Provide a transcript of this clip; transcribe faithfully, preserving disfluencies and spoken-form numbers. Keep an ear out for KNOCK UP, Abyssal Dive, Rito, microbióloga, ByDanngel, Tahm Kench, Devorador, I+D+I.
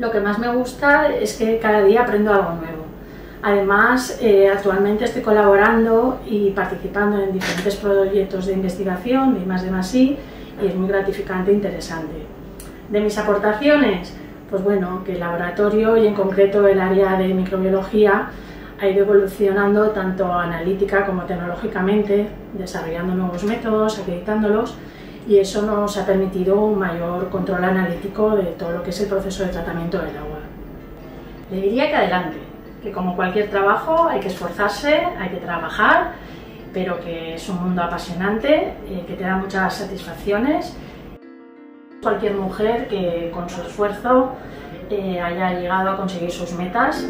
lo que más me gusta es que cada día aprendo algo nuevo. Además, eh, actualmente estoy colaborando y participando en diferentes proyectos de investigación, de I más D más I, y es muy gratificante e interesante. De mis aportaciones, pues bueno, que el laboratorio y en concreto el área de microbiología ha ido evolucionando tanto analítica como tecnológicamente, desarrollando nuevos métodos, acreditándolos, y eso nos ha permitido un mayor control analítico de todo lo que es el proceso de tratamiento del agua. Le diría que adelante, que como cualquier trabajo hay que esforzarse, hay que trabajar, pero que es un mundo apasionante, eh, que te da muchas satisfacciones. Cualquier mujer que con su esfuerzo eh, haya llegado a conseguir sus metas.